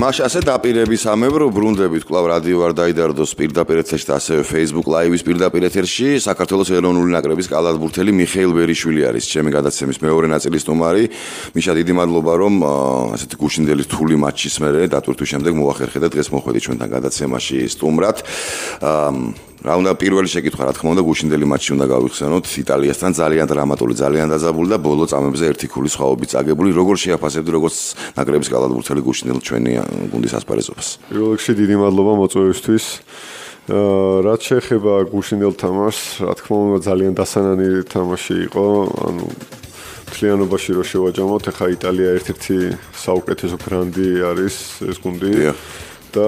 Mașase da pirebi samebro brundebit klav radio ar daidardos pirdapirethsh da aseve Facebook live-is pirdapirethshi sakartvelos erოვნული ნაკრების კალათბურთელი მიხეილ ბერიშვილი არის ჩემი გადაცემის მეორე ნაწილის სტუმარი. მიშა დიდი მადლობა რომ ასეთი გუშინდელი რთული მატჩის მერე დატვირთვის შემდეგ მოახერხე და დღეს მოხვედი ჩვენთან გადაცემაში სტუმრად. Raunda პირველი შეკითხვა რა თქმა უნდა გუშინდელი მატჩი უნდა გავიხსენოთ იტალიასთან ძალიან დრამატული ძალიან დაძაბული და ბოლო წამებზე ერთი ქულის სხვაობით წაგებული როგორ შეაფასებთ როგორც ნაკრების კალათბურთელი გუშინდელ ჩვენი გუნდის ასპარეზობას როლექსი დიდი მადლობა მოწვევისთვის რაც შეეხება გუშინდელ თამაშს რა თქმა უნდა ძალიან დასანანი თამაში იყო ანუ მთლიანობაში რო შევაჯამოთ ეხა იტალია ერთ-ერთი საუკეთესო გრანდი არის ეს გუნდი და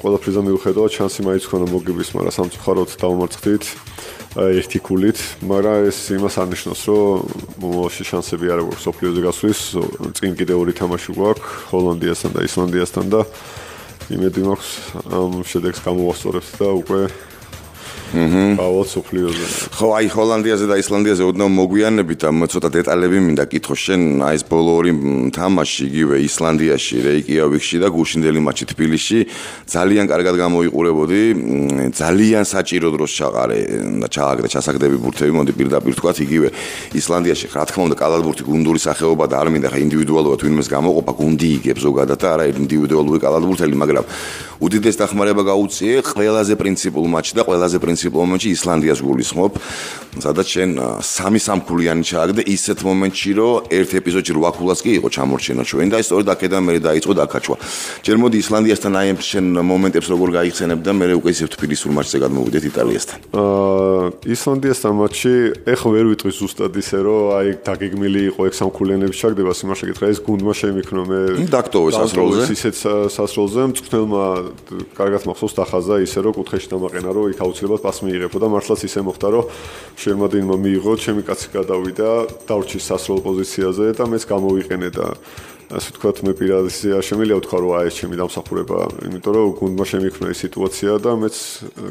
ყველაფერზე მიუხედავად შანსი მაიცხონა მოგიბის, მაგრამ სამწუხაროდ დავამარცხდით ერთი ქულით, მაგრამ ეს იმას არნიშნავს, რომ მომავალში შანსები არ აქვს ოფლიოზე გასვლის, წინ კიდევ ორი თამაში გვაქვს ჰოლანდიასთან და ისლანდიასთან და იმედი მაქვს ამ შედეგს გამოვასწორებთ და უკვე Auzi o plioză. Hai, Holandia zeda, Islandia zeda, odnau moguiane bita, mătota detalii mi-nda kithoșen, aiz polorim, tamashi give, Islandia și reiki, au vixi da, gușindeli macit piliși, zalian cargat gamoi urebodi, zalian saciro drosșagare, da ceagre, ceasac de burtei, mă de pilda piltuati give, Islandia și hratcam de calat burti gunduri saheoba darmi, da individualul atuin mesgamo, opa gundi, gebzoga datara, individualul calat burteli magram. Udides da hmareba gauție, hlelaze principul macida, hlelaze principul momentul Islandia zgulis mop, zada cen sami samkuliani ceag de iset momentul ro, ert episod cel vaculaschi, o chamorcina ceva, inda istor da cădem meridaiz o da căciua. Cel mod Islandia este naiem cen moment episodul gaic se nebdem mereu că isept pirisul marce gad movidet Italia este. Islandia este matche, echoveru itru sustă disero, ai tagig mili o examkuliani biciag de vasim așa că trăiesc gund mașe micnome. Dacto sasrolze. Iset sasrolzem, tocmai cargat maxos ta xaza isero cu trește magenaro, icauțileba pas მიიღებოდა მართლაც ისე მოხდა რომ შემოდენმა მიიღო ჩემი კაცი გადავიდა დავრჩი სასროლ პოზიციაზე და მეც გამოვიყენე და ასე ვთქვათ მე პირადად შემიძლია ვთქვა რომ აი ეს ჩემი დამსახურება იმიტომ რომ გუნდმა შემიქმნა ის სიტუაცია და მეც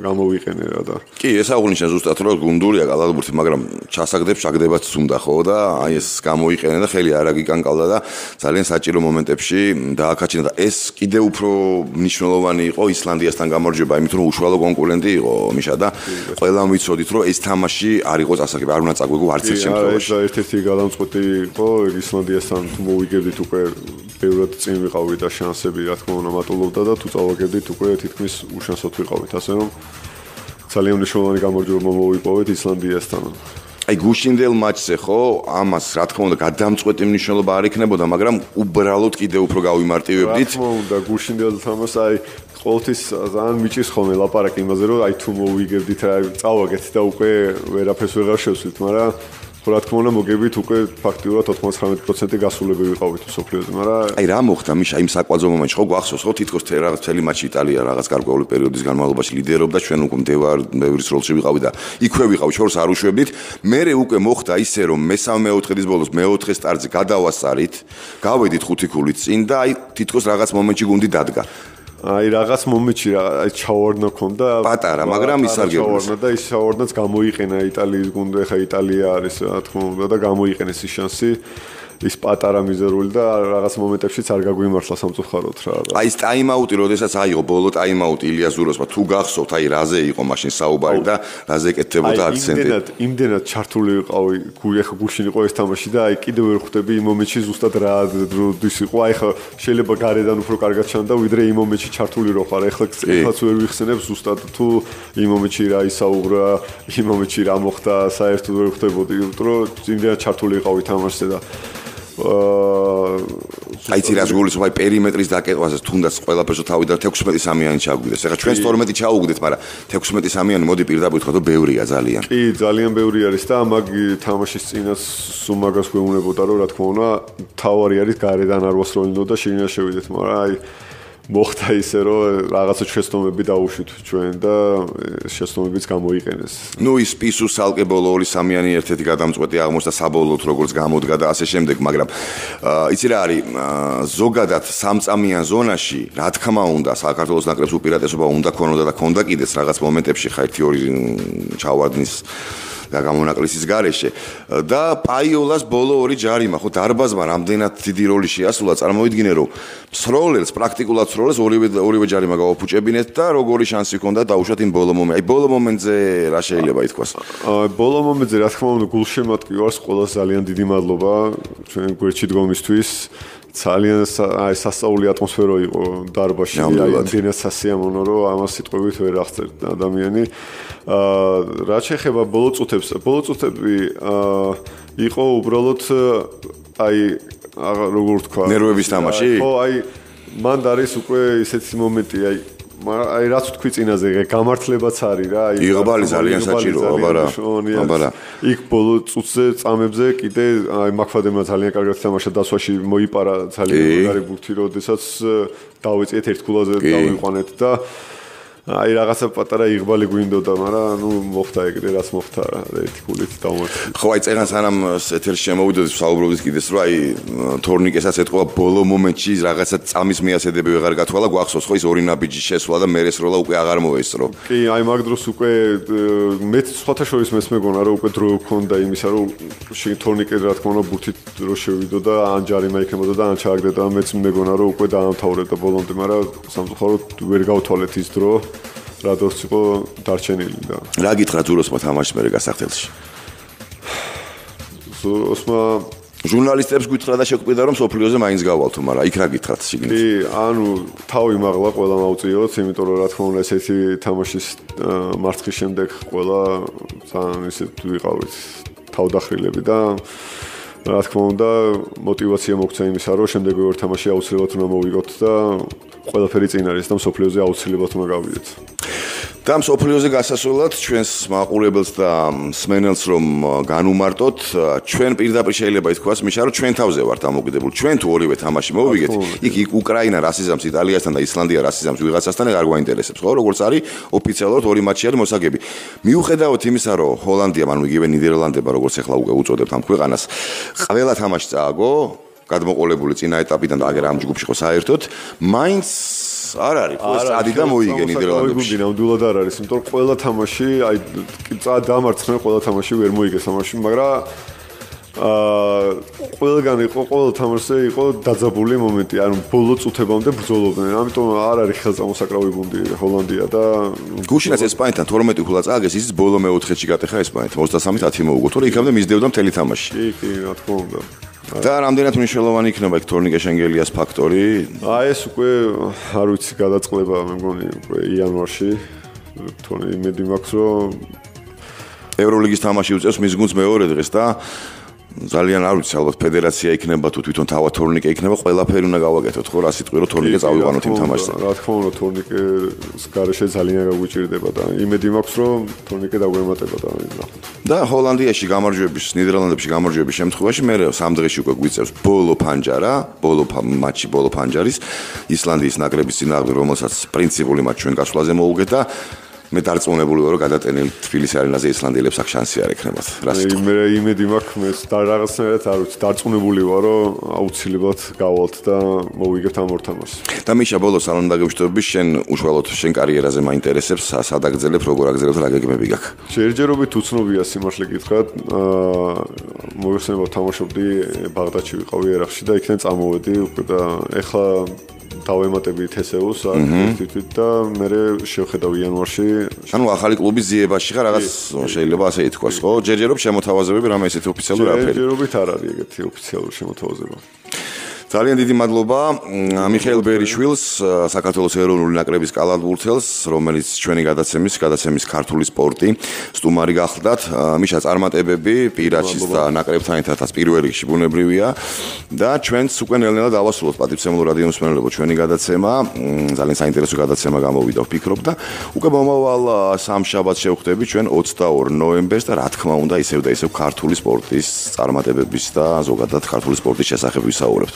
გამოვიყენე რა და კი ეს აღნიშნავს ზუსტად რომ გუნდურია კალათბურთი მაგრამ ჩასაგდებს ჩაგდებაც უნდა ხო და აი ეს გამოიყენე და ხელი არ აგიკანკავდა და ძალიან საჭირო მომენტებში დააკაჩინა და ეს კიდე უფრო მნიშვნელოვანი იყო ისლანდიასთან გამარჯვება იმიტომ რომ უშუალო კონკურენტი იყო მიშა და ყველამ ვიცოდით რომ ეს თამაში არ იყო წასაგები არ უნდა წაგვიგო არც ერთ შემთხვევაში ერთ-ერთი გადამწყვეტი იყო ისლანდიასთან მოვიგებდით უკვე ბევრად წინ ვიყავით და შანსები რა თქმა უნდა მატულობდა და თუ წავაგებდით უკვე თითქმის უშანსოთ ვიყავით ასე რომ ძალიან მნიშვნელოვანი გამარჯვება მოვიპოვეთ ისლანდიასთან აი გუშინდელ მატჩზე ხო ამას რა თქმა უნდა გადამწყვეტი მნიშვნელობა არ იქნებოდა მაგრამ უბრალოდ კიდევ უფრო გავიმარტივებდით რა თქმა უნდა გუშინდელ თამაშს აი ყოველთვის ძალიან მიჭირს ხოლმე ლაპარაკი იმაზე რომ აი თუ მოვიგებდით რა წავაგეთ და უკვე ვერაფერს ვეღარ შევცვლით მაგრამ რა თქმა უნდა მოგებით უკვე ფაქტიურად 99% გასულები ვიყავით სოფლიოზე, მაგრამ აი რა მოხდა მიშა იმ საკვაძო მომენტში ხო გვახსოვს ხო თითქოს რაღაც მთელი მატჩი იტალია რაღაც გარკვეული პერიოდის განმავლობაში ლიდერობდა ჩვენ უკვე მდევარ მევრის როლში ვიყავით და იქვე ვიყავით შორს არ უშვებდით მერე უკვე მოხდა ისე რომ მესამე-მეოთხე დის ბოლოს მეოთხე სტარზე გადავასარით გავედით 5 ქულით წინ და აი თითქოს რაღაც მომენტში გუნდი დადგა აი რაღაც მომენტში აი ჩავარდნა ქონდა პატარა მაგრამ ისარგებლეს ჩავარდნა და ის ჩავარდნაც გამოიყენა იტალიის გუნდი ხა იტალია არის რა თქმა უნდა და გამოიყენეს ის შანსი ის პატარა მიზერული და რაღაც მომენტებშიც არ გაგვიმართლა სამწუხაროდ რა აი ეს ტაიმაუტი როდესაც აიღო ბოლო ტაიმაუტი ილია ზუროსმა თუ გახსოვთ აი რაზე იყო მაშინ საუბარი და რაზე ეკეთებოდა აქცენტი იმდენად ჩართული ვიყავი გუიახა გუშინ იყო ეს თამაში და აი კიდევ ვერ ხვდები იმ მომენტში ზუსტად რა ის იყო აი ხა შეიძლება გარედან უფრო კარგად ჩანდა ვიდრე იმ მომენტში ჩართული რო ხარ ეხლა ეხლაც ვერ ვიხსენებ ზუსტად თუ იმ მომენტში რა ისაუბრა იმ მომენტში რა მოხდა საერთოდ ვერ ხვდებოდი რომ იმდენად ჩართული ვიყავი თამაშზე და აიცი რა გულისხმობ პერიმეტრის დაკეტვაზე თუნდაც ყველაფერს თავიდან 16 სამიანი ჩაგვიდეს. ეხლა ჩვენ 12 ჩაუგდეთ, მაგრამ 16 სამიანი მოდი პირდაპირ ვთქვა, რომ ბევრია ძალიან. კი, ძალიან ბევრი არის და მაგ თამაშის წინაც სულ მაგას გვეუბნებოდა, რომ რა თქმა უნდა, თავარი არის გარედან არ ვასროლინდო და შეიძლება შევიდეთ, მაგრამ აი მოხდა ისე რომ რაღაცა შეცდომები დაუშვით ჩვენ და შეცდომებიც გამოიყენეს. ნუ ის პისუს ალკე ბოლო 2-3-იანი ერთ-ერთი გადამწყვეტი აღმოჩნდა საბოლოოდ როგორც გამოდგა და ასე შემდეგ, მაგრამ იცი რა არის ზოგადად 3-წამიან ზონაში, რა თქმა უნდა, საქართველოს ნაკრებს უპირატესობა უნდა ქონოდა და ქონდა კიდეც რაღაც მომენტებში ხა 1-2 ჩავარდნის gagamonaklis garașe. Da, Aiolas bolo originari, ma hot arbazman, am dinat tidirolishi asulac, armoidginero. Srolers, practiculac srolers, oribe jarima ga opucebinet, dar ogori șansi conda da ushatin bolo moment. Ai bolo moment ze rasheile baitkvas. Bolo moment ze ra thkma უნდა გულშემატკივარს ყველას ძალიან დიდი მადლობა ჩვენ გვერდით გომისთვის. Ძალიან აი სასწაული ატმოსფერო იყო დარბაში, აი ძალიან სასიამოვნო რომ ამას სიტყვებით ვერ აღწერთ ადამიანი. Რა შეეხება ბოლო წუთები იყო უბრალოდ აი როგორ თქვა ნერვების თამაში? ხო, აი მანდ არის უკვე ესეთი მომენტი აი ai rațut cu iținaze, cam artleba țari, da? Irobalis, alianța Ciro, abara, abara. Ic polut, uțet, amebze, ide, ai macfadem țalia, care găteam așa, da, soa și moi para țalia, care buctiro, desați, tauți, etert, culaze, tauți, hoanet, da? Ai ragasa patara, irbali guindo, da, mara, nu mofta, e greu, ras mofta, de ticulit, tauți. Hoai, țalia, sanam, eterșe, mă uite, sau brudis, ide, srai, tornic, esa se tua, polo, momentis, ragasa, amis, mea, se debe, gargatula, guaxos, hoi, orina, bici, suada, meres, rola, uia, armo, estro. Ei, ai magdrosu, că, met, sfata, șoris, mesmegonaro, pentru conda, emisaru, și tornic, erat, cono, burtit, roșevido, da, anjari, mai, cămă, da, anchag, da, mesmegonaro, cu da, antauret, da, bolon, de mara, samtuharut, vergau, toaletis, dro. Radorci po darcenili, da. Რა გითხრა ზუროსმა თამაშს მერე გასახდელში? ზუროსმა ჟურნალისტებს გითხრა და შეგვიდა რომ სოფლიოზე მაინც გავალთ, მაგრამ იქ რა გითხრათ სიგნით? კი, ანუ თავი მაღლა ყველამ აუწიოთ, იმიტომ რომ რა თქმა უნდა ესეთი თამაშის მარცხის შემდეგ ყველა ძალიან ისე ვიყავით თავდახრილები და რა თქმა უნდა მოტივაცია მოგცა იმისა რომ შემდეგ ვარ თამაში აუცილებლად უნდა მოვიგოთ და ყველაფერი წინ არის და სოფლიოზე აუცილებლად უნდა გავიდეთ. Და სოფლიოზე გასასვლელად ჩვენს მაყურებელს და მსმენელს რომ განუმარტოთ, ჩვენ პირდაპირ შეიძლება ითქვას, მიშა რომ ჩვენ თავზე ვართ ამოგდებული. ჩვენ თუ ორივე თამაში მოვიგეთ, იქ უკრაინა რასიზამს იტალიასთან და ისლანდია რასიზამს ვიღაცასთან არ გვაინტერესებს, ხო? როგორც არის ოფიციალურად ორი მატჩი არის მოსაგები. მიუხედავად იმისა, რომ ჰოლანდიამ ანუ იგივე ნიდერლანდებმა, როგორც ახლა უკვე უწოდებთ ამ ქვეყანას, ყველა თამაში წააგო, გადმოყოლებული წინა ეტაპიდან და აგერ ამ ჯგუფში ხო საერთოდ, მაინც არ არის ფოს ადი და მოიგე ნიდერლანდებში. ნამდვილად არ არის, იმიტომ რომ ყველა თამაში, აი დამარცხნა ყველა თამაში ვერ მოიგეს ამაში, მაგრამ ყველგან იყო, ყველა თამაშზე იყო დაძაბული მომენტი, ანუ ბოლო წუთებამდე ბრძოლობდნენ. ამიტომ არ არის ხელსამოსაკრავი გუნდი ჰოლანდია და გუშინაც ესპანეთთან 12 ქულა წააგეს, ისიც ბოლო მეოთხედში გატეხა ესპანეთს 33-10 მოუგო, თორე იქამდე მისდევდა მთელი თამაში. კი, რა თქმა უნდა. Dar am dinat unishelovani că nu mai tornic ești angelias factori. Aia sunt cu haruiți care dați cleva, am gândit cu ianuarie, tornic medimaxo. Euroligista am așteptat, sunt mizgunți mai ore de resta. Zalian haruiți, albat federația ești nebatot, uităm tava tornic ești nebatot, cu el apelul n-a găugat, tot cu rasit cu el tornic ești avu vanu tim tamaște. Radcom tornic scarește zalian găuciri de băta. Imedimaxo tornic ești avuemate băta. Da, Holandia și Gamarjobiș, Niderlanda și Gamarjobiș, am trecut și mereu, am trecut cu guițează, bolo panjara, bolo maci, bolo panjaris, Islandia este nagrebi, sinagre, romosat, principul maci, în cazul ăsta mulgeta, metarți unebul euro, gata, tenel, Tbilisi are naze Islandia, le-a psăc șanse, are cremat. Mere, imedimac, me stararăsne, tarți unebul euro, auțilibat, gavalt, da, mulgeta mortamas. Da, mișa bolo, salon da găuște obișen, ușvalot, șen cariera ze mai interesează, sa sadag zele, progorak zele, trage că me bigac. Cergerobi tuțnobia, simașle gitrat, mogosem vătamașobdi, bagdaci vicavi eraxi, da, iknets amovedi, da, echla დავემატებით ესეუს თვითონ და მე შევხედავ იანვარში. ანუ ახალი კლუბის ძიებაში ხარ, რაღაც შეიძლება ასე ითქვას, ხო? ჯერჯერობით შემოთავაზებები რამე ესეთი ოფიციალური არაფერი. ჯერჯერობით არ არის ეგეთი ოფიციალური შემოთავაზება. Ძალიან დიდი მადლობა მიხეილ ბერიშვილს, საქართველოს ეროვნული ნაკრების კალათბურთის მწვრთელს, რომელიც ჩვენი გადაცემის ქართული სპორტი სტუმარი გახლდათ. მიშა, წარმატებები პირაჩის და ნაკრებთან ერთადაც პირველ რიგში ბუნებრივია და ჩვენც უკვე ნელ-ნელა დავასრულოთ პატივცემულო რადიოს მსმენელებო ჩვენი გადაცემა. ძალიან საინტერესო გადაცემა გამოვიდა, ვფიქრობ და უკვე მომავალ სამშაბათს შევხვდები ჩვენ 22 ნოემბერს და რა თქმა უნდა ისევ ქართული სპორტის წარმატებების და ზოგადად ქართული სპორტის შესახებ ვისაუბრებთ.